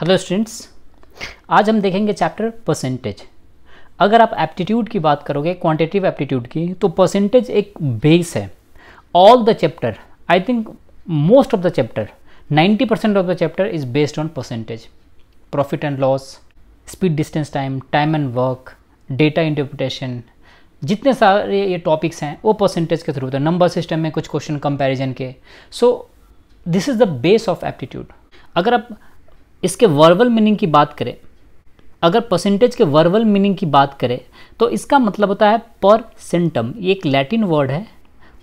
Hello students, आज हम देखेंगे चैप्टर परसेंटेज। अगर आप एप्टीट्यूड की बात करोगे, क्वांटिटेटिव एप्टीट्यूड की, तो परसेंटेज एक बेस है। All the chapter, I think most of the chapter, 90% of the chapter is based on percentage. Profit and loss, speed distance time, time and work, data interpretation, जितने सारे ये topics हैं वो percentage के through होते हैं। Number system में कुछ क्वेश्चन कंपेरिजन के। So this is the base of aptitude. अगर आप इसके वर्बल मीनिंग की बात करें, अगर परसेंटेज के वर्बल मीनिंग की बात करें तो इसका मतलब होता है परसेंटम। ये एक लैटिन वर्ड है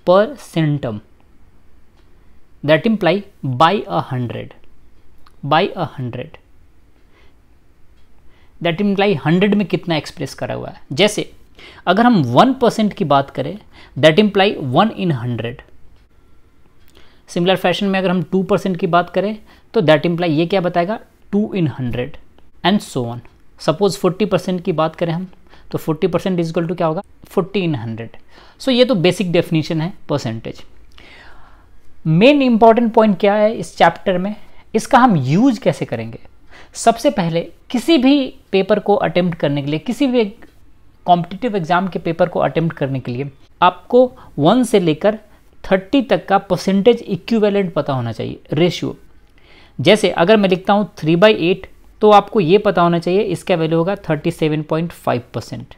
percentum, that imply by a hundred, that imply 100 में कितना एक्सप्रेस करा हुआ है। जैसे अगर हम 1% की बात करें, that imply 1 in 100। Similar fashion में अगर हम 2% की बात करें तो दैट इम्प्लाई ये क्या बताएगा, 2 in 100 and so on. Suppose 40% की बात करें हम, तो 40% इज इक्वल टू क्या होगा, 40 in 100। सो ये तो बेसिक डेफिनेशन है परसेंटेज। मेन इंपॉर्टेंट पॉइंट क्या है इस चैप्टर में, इसका हम यूज कैसे करेंगे। सबसे पहले किसी भी पेपर को अटेम्प्ट करने के लिए, किसी भी कॉम्पिटिटिव एग्जाम के पेपर को अटेम्प्ट करने के लिए आपको 1 से लेकर 30 तक का परसेंटेज इक्विवेलेंट पता होना चाहिए, रेशियो। जैसे अगर मैं लिखता हूँ 3/8 तो आपको ये पता होना चाहिए इसका वैल्यू होगा 37.5%,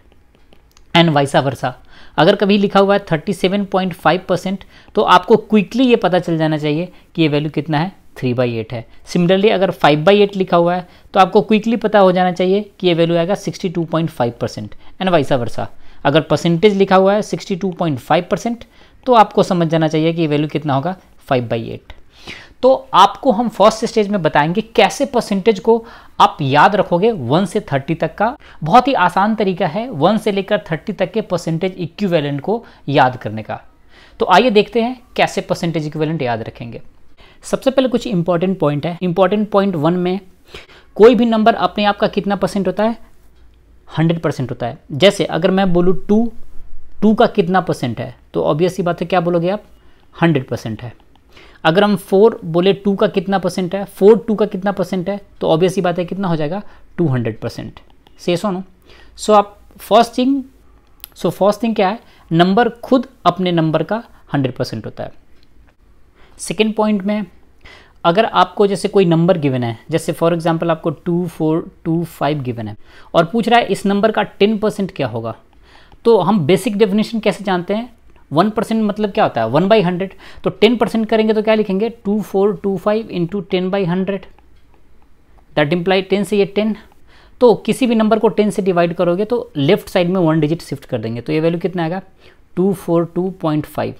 एंड वाइसा वर्सा। अगर कभी लिखा हुआ है 37.5% तो आपको क्विकली ये पता चल जाना चाहिए कि ये वैल्यू कितना है, 3/8 है। सिमिलरली अगर 5/8 लिखा हुआ है तो आपको क्विकली पता हो जाना चाहिए कि ये वैल्यू आएगा 62.5%, एंड वाइसा वर्सा। अगर परसेंटेज लिखा हुआ है 62.5% तो आपको समझ जाना चाहिए कि ये वैल्यू कितना होगा, 5/8। तो आपको हम फर्स्ट स्टेज में बताएंगे कैसे परसेंटेज को आप याद रखोगे 1 से 30 तक का। बहुत ही आसान तरीका है 1 से लेकर 30 तक के परसेंटेज इक्विवेलेंट को याद करने का। तो आइए देखते हैं कैसे परसेंटेज इक्विवेलेंट याद रखेंगे। सबसे पहले कुछ इंपॉर्टेंट पॉइंट है। इंपॉर्टेंट पॉइंट 1 में कोई भी नंबर अपने आप का कितना परसेंट होता है, 100% होता है। जैसे अगर मैं बोलूँ 2 का कितना परसेंट है तो ऑब्वियस ही बात है क्या बोलोगे आप, 100% है। अगर हम 4 बोले 2 का कितना परसेंट है, 4 2 का कितना परसेंट है तो ऑब्वियस ही बात है कितना हो जाएगा, 200%। सेसो नो। सो आप फर्स्ट थिंग क्या है, नंबर खुद अपने नंबर का 100% होता है। सेकेंड पॉइंट में अगर आपको जैसे कोई नंबर गिवन है, जैसे फॉर एग्जाम्पल आपको 2 4 2 5 गिवन है और पूछ रहा है इस नंबर का 10% क्या होगा, तो हम बेसिक डेफिनेशन कैसे जानते हैं, 1% मतलब क्या होता है, 1/100। तो 10% करेंगे तो क्या लिखेंगे, 2 4 2 5 इंटू 10/100, दैट इम्प्लाई 10 से ये 10। तो किसी भी नंबर को 10 से डिवाइड करोगे तो लेफ्ट साइड में 1 डिजिट शिफ्ट कर देंगे, तो ये वैल्यू कितना आएगा, 242.5।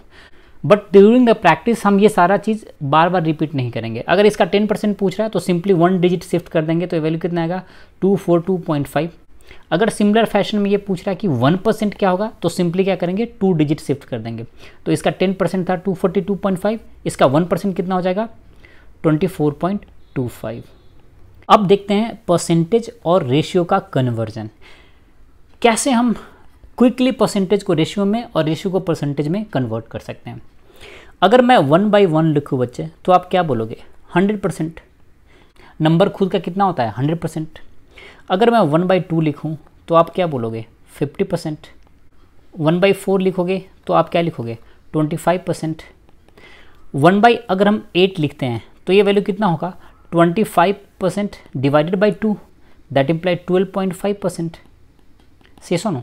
बट ड्यूरिंग द प्रैक्टिस हम ये सारा चीज़ बार बार रिपीट नहीं करेंगे। अगर इसका 10% पूछ रहा है तो सिंपली 1 डिजिट शिफ्ट कर देंगे, तो ये वैल्यू कितना आएगा, 242.5। अगर सिमिलर फैशन में ये पूछ रहा है कि 1% क्या होगा तो सिंपली क्या करेंगे, 2 डिजिट शिफ्ट कर देंगे। तो इसका 10% था 242.5, इसका 1% कितना हो जाएगा, 24.25। अब देखते हैं परसेंटेज और रेशियो का कन्वर्जन, कैसे हम क्विकली परसेंटेज को रेशियो में और रेशियो को परसेंटेज में कन्वर्ट कर सकते हैं। अगर मैं 1/1 लिखूँ बच्चे तो आप क्या बोलोगे, 100%। नंबर खुद का कितना होता है, 100%। अगर मैं 1/2 लिखूं तो आप क्या बोलोगे, 50%। 1/4 लिखोगे तो आप क्या लिखोगे, 25%। 1 अगर हम 8 लिखते हैं तो ये वैल्यू कितना होगा, 25% डिवाइडेड बाई 2, दैट इम्प्लाई 12.5%। से सुनो,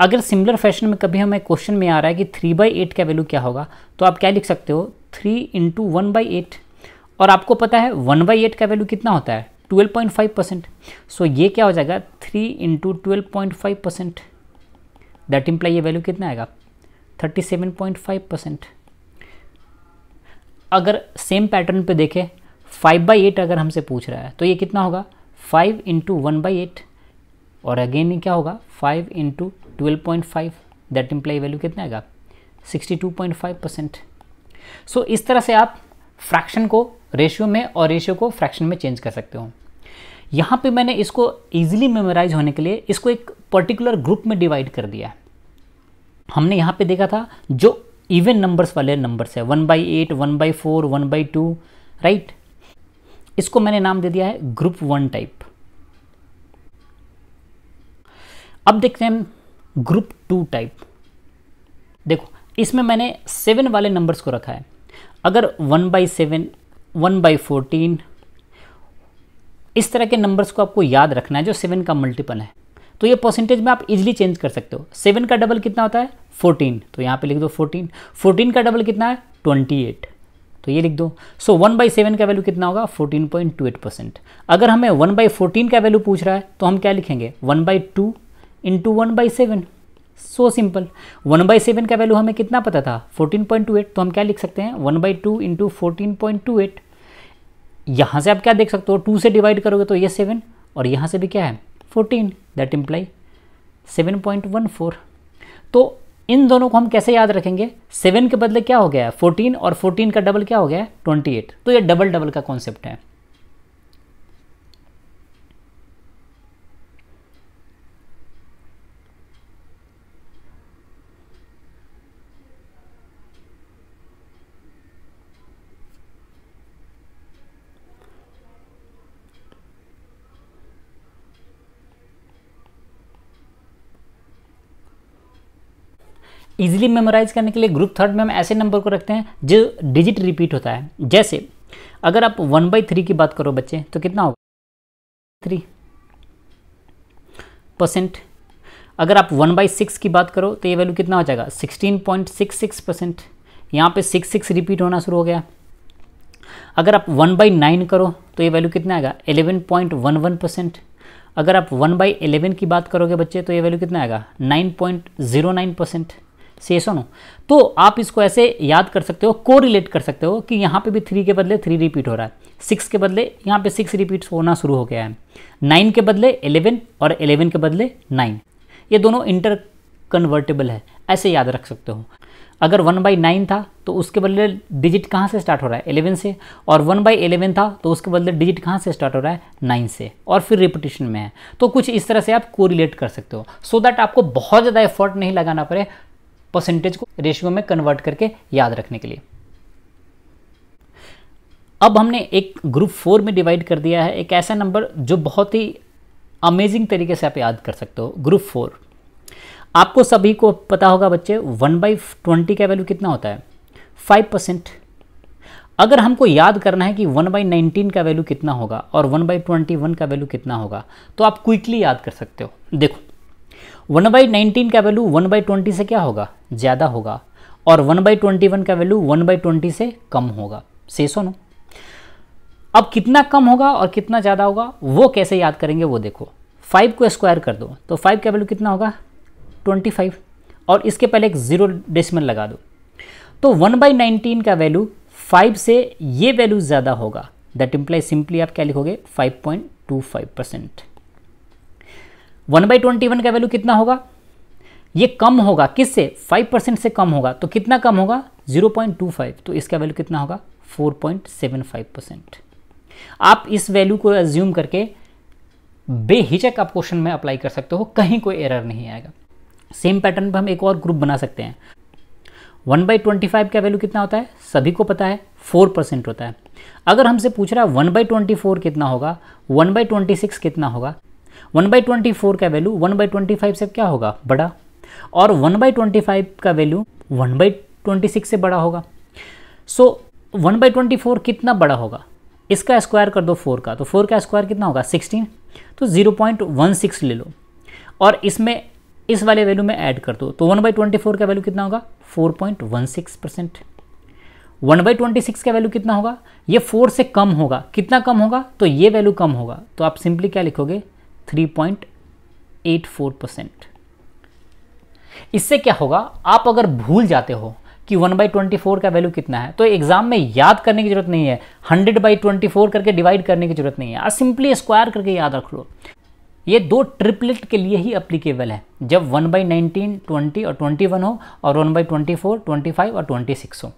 अगर सिमिलर फैशन में कभी हमें क्वेश्चन में आ रहा है कि 3/8 का वैल्यू क्या होगा तो आप क्या लिख सकते हो, 3 into 1/8, और आपको पता है 1/8 का वैल्यू कितना होता है, 12.5%। सो ये क्या हो जाएगा, 3 into 12.5%, दैट इम्प्लाई ये वैल्यू कितना आएगा, 37.5%। अगर सेम पैटर्न पे देखें, 5/8 अगर हमसे पूछ रहा है तो ये कितना होगा, 5 into 1/8, और अगेन ये क्या होगा, 5 into 12.5, दैट इम्प्लाई वैल्यू कितना आएगा, 62.5%। सो इस तरह से आप फ्रैक्शन को रेशियो में और रेशियो को फ्रैक्शन में चेंज कर सकते हो। यहाँ पे मैंने इसको इजीली मेमोराइज होने के लिए इसको एक पर्टिकुलर ग्रुप में डिवाइड कर दिया है। हमने यहाँ पे देखा था जो इवन नंबर्स वाले नंबर्स है, 1/8, 1/4, 1/2, राइट। इसको मैंने नाम दे दिया है ग्रुप 1 टाइप। अब देखते हैं ग्रुप 2 टाइप। देखो इसमें मैंने 7 वाले नंबर्स को रखा है। अगर 1/7, 1/14 इस तरह के नंबर्स को आपको याद रखना है जो 7 का मल्टीपल है, तो ये परसेंटेज में आप इजीली चेंज कर सकते हो। 7 का डबल कितना होता है 14, तो यहाँ पे लिख दो 14। 14 का डबल कितना है 28, तो ये लिख दो। सो 1/7 का वैल्यू कितना होगा 14.28%। अगर हमें 1/14 का वैल्यू पूछ रहा है तो हम क्या लिखेंगे 1/2 × 1/7। So simple. 1/7 का वैल्यू हमें कितना पता था 14.28, तो हम क्या लिख सकते हैं 1/2 × 14.28। यहाँ से आप क्या देख सकते हो 2 से डिवाइड करोगे तो ये 7 और यहाँ से भी क्या है 14, दैट इम्प्लाई 7.14। तो इन दोनों को हम कैसे याद रखेंगे, 7 के बदले क्या हो गया है 14 और 14 का डबल क्या हो गया है 28, तो ये डबल डबल का कॉन्सेप्ट है। इजीली मेमोराइज करने के लिए ग्रुप 3 में हम ऐसे नंबर को रखते हैं जो डिजिट रिपीट होता है। जैसे अगर आप 1/3 की बात करो बच्चे तो कितना होगा 3%। अगर आप 1/6 की बात करो तो ये वैल्यू कितना हो जाएगा 16.66%। यहाँ पे 6 रिपीट होना शुरू हो गया। अगर आप 1/9 करो तो ये वैल्यू कितना आएगा 11.11%। अगर आप 1/11 की बात करोगे बच्चे तो ये वैल्यू कितना आएगा 9.09%। सही है ना? तो आप इसको ऐसे याद कर सकते हो, कोरिलेट कर सकते हो कि यहाँ पे भी 3 के बदले 3 रिपीट हो रहा है, 6 के बदले यहाँ पे 6 रिपीट होना शुरू हो गया है, 9 के बदले 11 और 11 के बदले 9, ये दोनों इंटर कन्वर्टेबल है, ऐसे याद रख सकते हो। अगर 1/9 था तो उसके बदले डिजिट कहाँ से स्टार्ट हो रहा है 11 से, और 1/11 था तो उसके बदले डिजिट कहाँ से स्टार्ट हो रहा है 9 से, और फिर रिपीटिशन में है। तो कुछ इस तरह से आप कोरिलेट कर सकते हो सो दैट आपको बहुत ज़्यादा एफर्ट नहीं लगाना पड़े परसेंटेज को रेशियो में कन्वर्ट करके याद रखने के लिए। अब हमने एक ग्रुप 4 में डिवाइड कर दिया है एक ऐसा नंबर जो बहुत ही अमेजिंग तरीके से आप याद कर सकते हो, ग्रुप 4। आपको सभी को पता होगा बच्चे 1/20 का वैल्यू कितना होता है 5%। अगर हमको याद करना है कि 1/19 का वैल्यू कितना होगा और 1/21 का वैल्यू कितना होगा तो आप क्विकली याद कर सकते हो। देखो 1/19 का वैल्यू 1/20 से क्या होगा ज़्यादा होगा, और 1/21 का वैल्यू 1/20 से कम होगा। सही सुनो, अब कितना कम होगा और कितना ज़्यादा होगा वो कैसे याद करेंगे वो देखो। 5 को स्क्वायर कर दो तो 5 का वैल्यू कितना होगा 25, और इसके पहले एक 0 डेसिमल लगा दो। तो 1/19 का वैल्यू 5 से ये वैल्यू ज़्यादा होगा, दैट इम्प्लाई सिंपली आप क्या लिखोगे 5.25%। 1/21 का वैल्यू कितना होगा, ये कम होगा किससे 5% से कम होगा, तो कितना कम होगा 0.25, तो इसका वैल्यू कितना होगा 4.75%। आप इस वैल्यू को एज्यूम करके बेहिचक आप क्वेश्चन में अप्लाई कर सकते हो, कहीं कोई एरर नहीं आएगा। सेम पैटर्न पर हम एक और ग्रुप बना सकते हैं। 1/25 का वैल्यू कितना होता है सभी को पता है 4% होता है। अगर हमसे पूछ रहा है 1/24 कितना होगा, 1/26 कितना होगा, 1/24 का वैल्यू 1/25 से क्या होगा बड़ा, और 1/25 का वैल्यू 1/26 से बड़ा होगा। सो 1/24 कितना बड़ा होगा, इसका स्क्वायर कर दो 4 का, तो 4 का स्क्वायर कितना होगा 16, तो 0.16 ले लो और इसमें इस वाले वैल्यू में ऐड कर दो, तो 1/24 का वैल्यू कितना होगा 4.16%। 1/26 का वैल्यू कितना होगा, ये 4 से कम होगा, कितना कम होगा तो ये वैल्यू कम होगा, तो आप सिंपली क्या लिखोगे 3.84%। इससे क्या होगा, आप अगर भूल जाते हो कि 1/24 का वैल्यू कितना है तो एग्जाम में याद करने की जरूरत नहीं है, 100/24 करके डिवाइड करने की जरूरत नहीं है, आप सिंपली स्क्वायर करके याद रख लो। ये 2 ट्रिपलेट के लिए ही अप्लीकेबल है, जब 1/19 20 और 21 हो और 1/24 25 और 26 हो।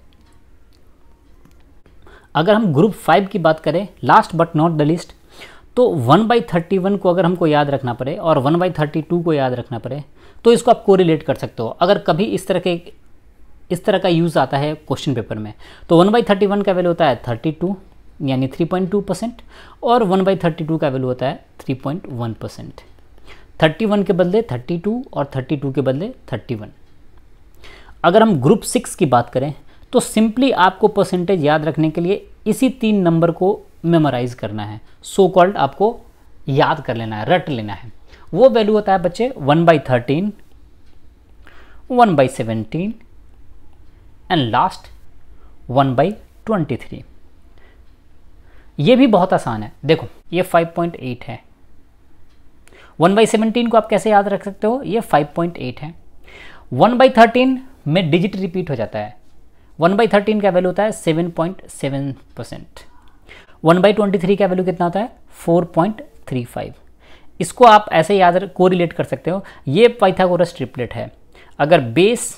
अगर हम ग्रुप 5 की बात करें, last but not the list, तो 1/31 को अगर हमको याद रखना पड़े और 1/32 को याद रखना पड़े तो इसको आप कोरिलेट कर सकते हो। अगर कभी इस तरह का यूज़ आता है क्वेश्चन पेपर में, तो 1/31 का वैल्यू होता है 32, यानी 3.2% और 1/32 का वैल्यू होता है 3.1%। 31 के बदले 32 और 32 के बदले 31। अगर हम ग्रुप 6 की बात करें तो सिंपली आपको परसेंटेज याद रखने के लिए इसी 3 नंबर को मेमोराइज करना है, सो कॉल्ड आपको याद कर लेना है, रट लेना है। वो वैल्यू होता है बच्चे 1/13, 1/17 एंड लास्ट 1/23। ये भी बहुत आसान है, देखो ये 5.8 है। 1/17 को आप कैसे याद रख सकते हो, ये 5.8 है। 1/13 में डिजिट रिपीट हो जाता है, 1/13 का वैल्यू होता है 7.7%। 1/23 का वैल्यू कितना होता है 4.35। इसको आप ऐसे याद कोरिलेट कर सकते हो। ये पाइथागोरस ट्रिपलेट है। अगर बेस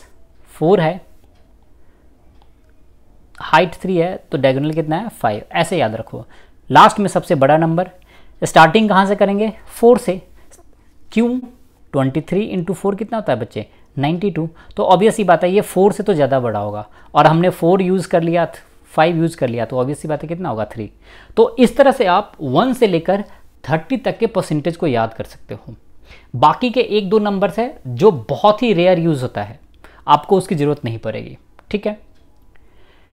4 है, हाइट 3 है तो डायगोनल कितना है 5। ऐसे याद रखो, लास्ट में सबसे बड़ा नंबर। स्टार्टिंग कहाँ से करेंगे 4 से, क्यों 23 × 4 कितना होता है बच्चे 92। तो ऑब्वियस ही बात है ये 4 से तो ज़्यादा बड़ा होगा, और हमने 4 यूज़ कर लिया, 5 यूज़ कर लिया, तो ऑब्वियस ही बात है कितना होगा 3। तो इस तरह से आप 1 से लेकर 30 तक के परसेंटेज को याद कर सकते हो। बाकी के 1-2 नंबर्स है जो बहुत ही रेयर यूज़ होता है, आपको उसकी ज़रूरत नहीं पड़ेगी। ठीक है।